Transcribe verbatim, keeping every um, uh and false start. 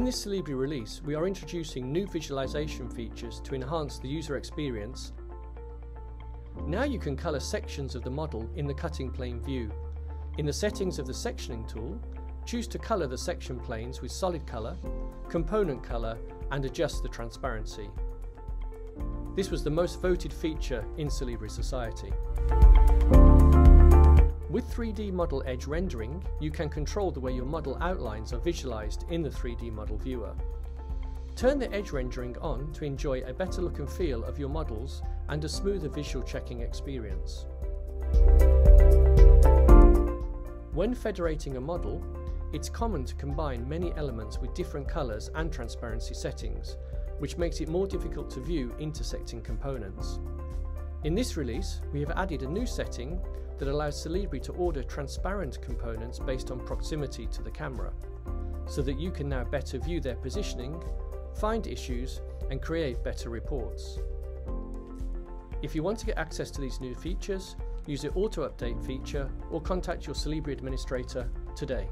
In this Solibri release, we are introducing new visualization features to enhance the user experience. Now you can color sections of the model in the cutting plane view. In the settings of the sectioning tool, choose to color the section planes with solid color, component color, and adjust the transparency. This was the most voted feature in Solibri Society. With three D model edge rendering, you can control the way your model outlines are visualized in the three D model viewer. Turn the edge rendering on to enjoy a better look and feel of your models and a smoother visual checking experience. When federating a model, it's common to combine many elements with different colors and transparency settings, which makes it more difficult to view intersecting components. In this release, we have added a new setting that allows Solibri to order transparent components based on proximity to the camera, so that you can now better view their positioning, find issues, and create better reports. If you want to get access to these new features, use the auto update feature or contact your Solibri administrator today.